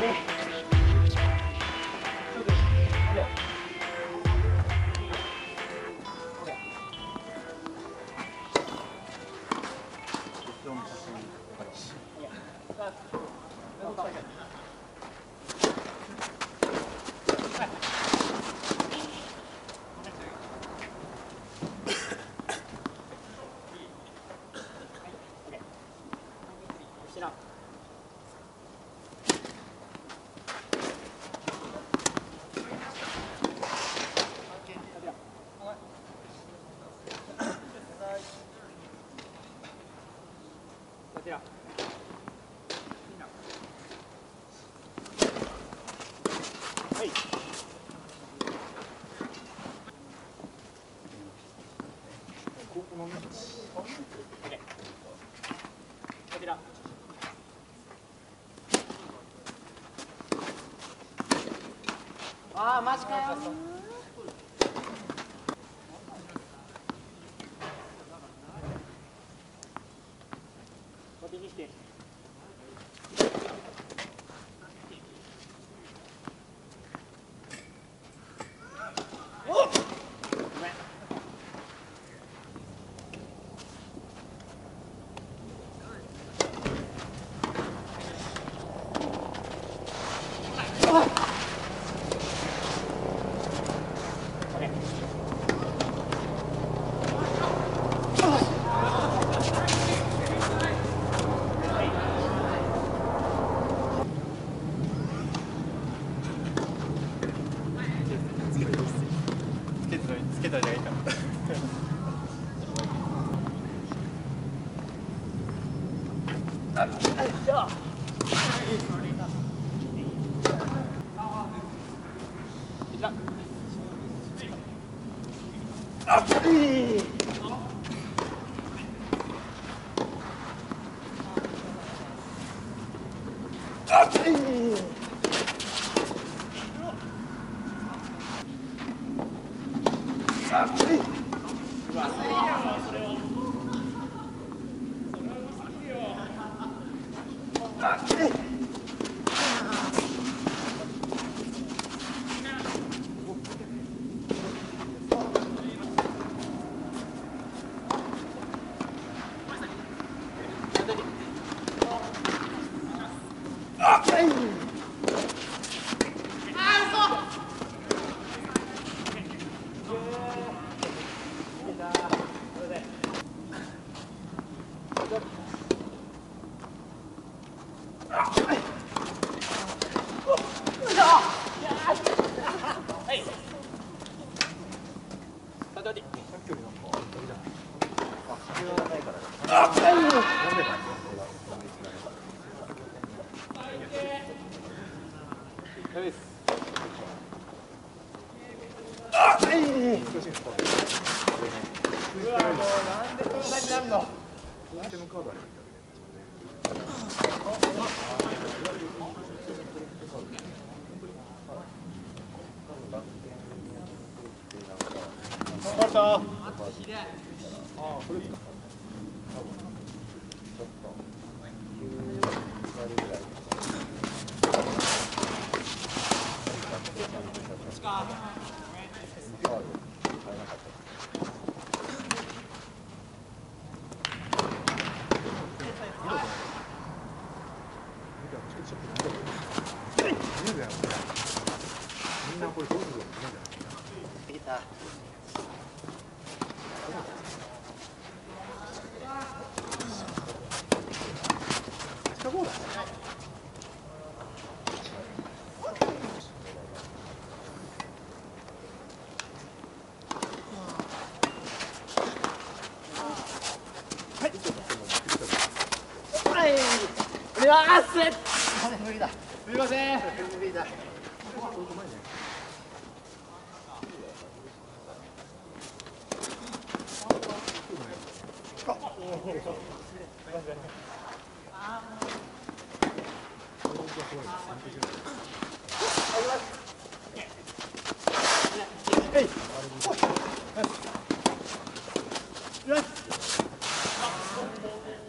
안에あーマジかよ。こっちに来て。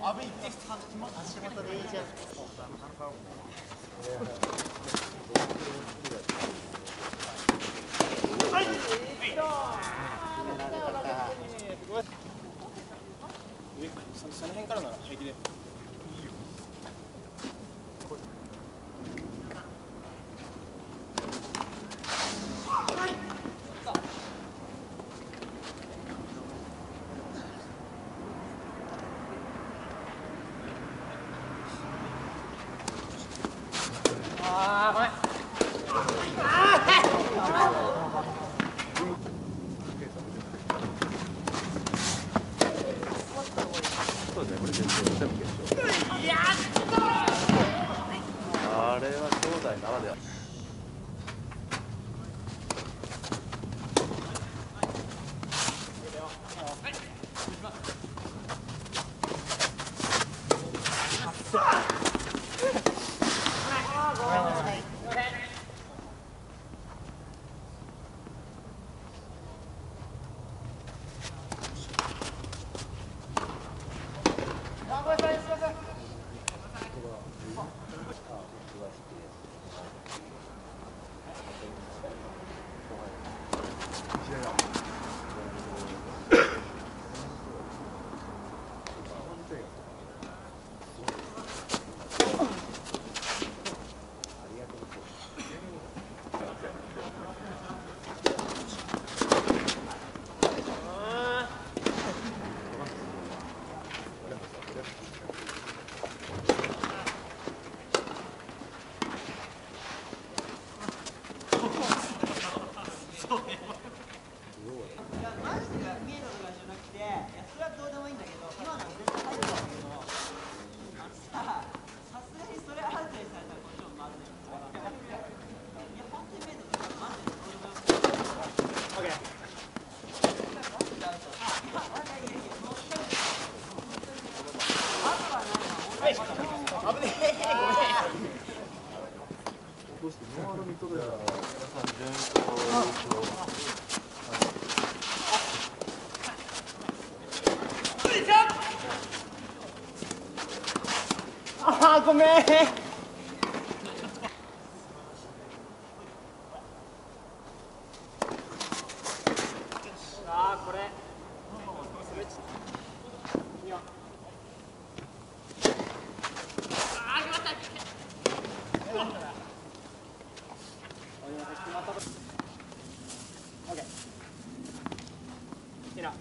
아베 입대식 다 맞추면 다시 해봤더니 이제 帅，拿到表。あーごめん。あーこれ。あー決まった。オッケー。いいな。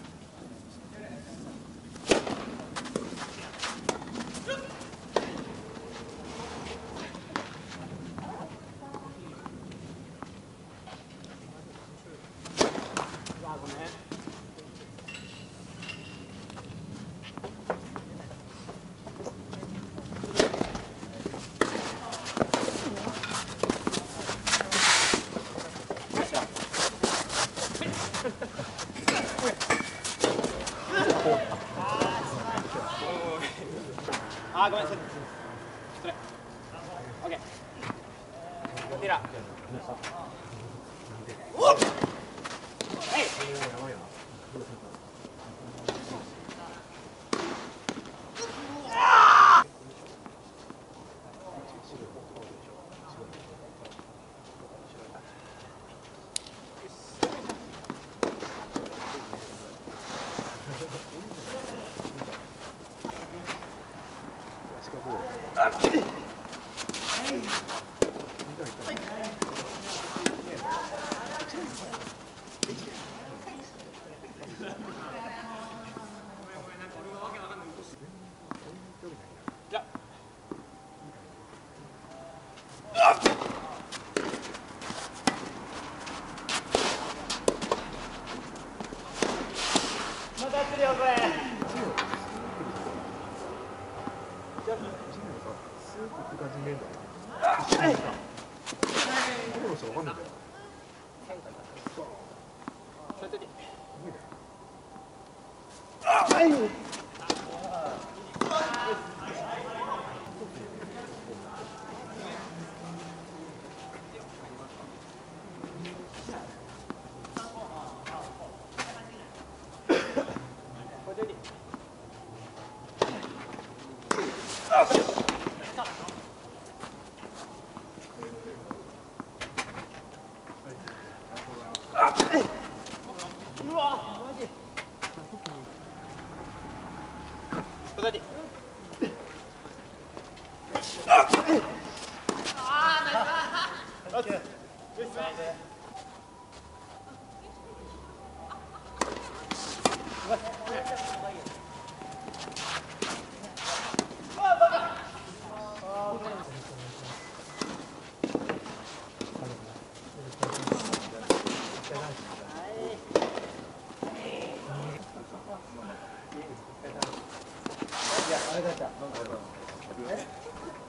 あ、ごめん、それ。それ。オッケー。ティラ。おっ。えい。ああ。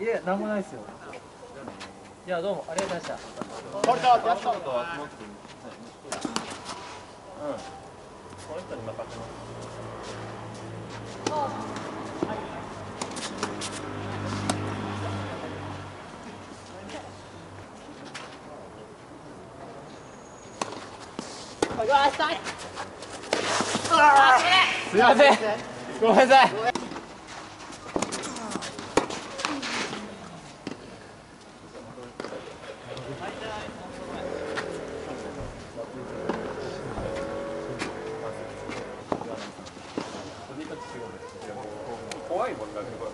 いや、なんもないですよ。じゃあどうもありがとうございました。これやったことは持ってくる。うん。この人に任せます。すいません。ごめんなさい。怖いもんだね、これ。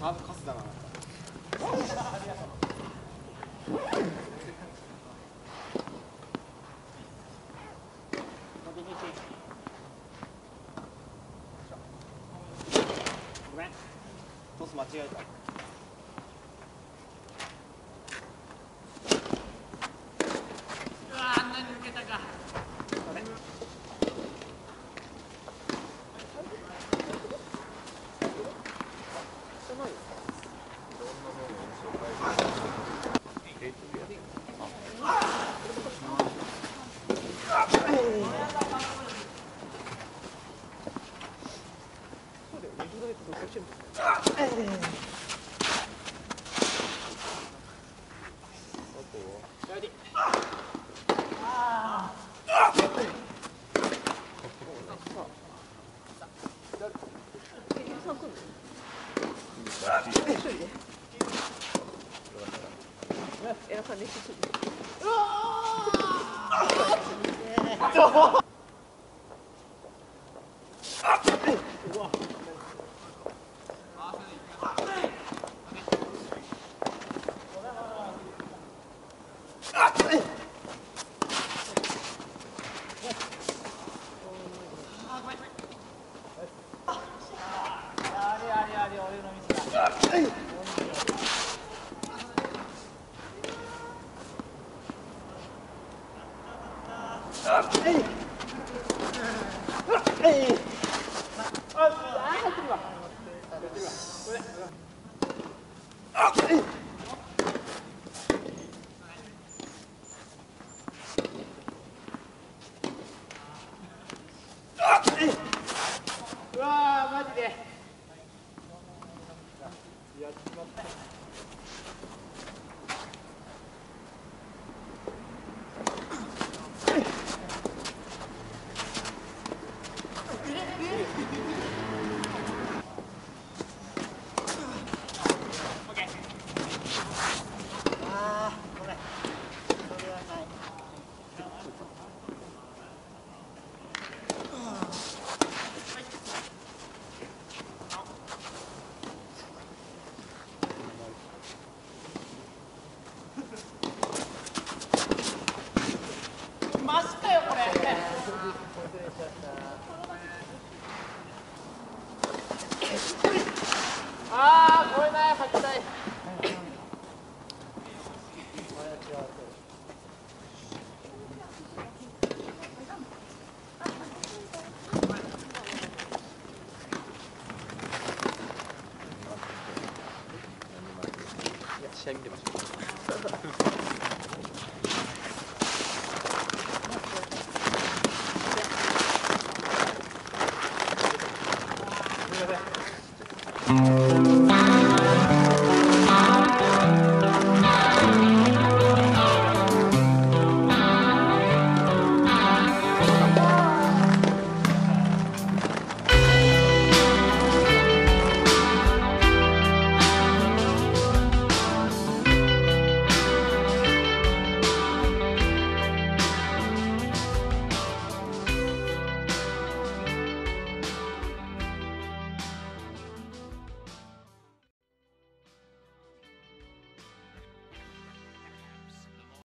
サーブカスだな。ごめん。トス間違えた。あんなに抜けたか。checked it.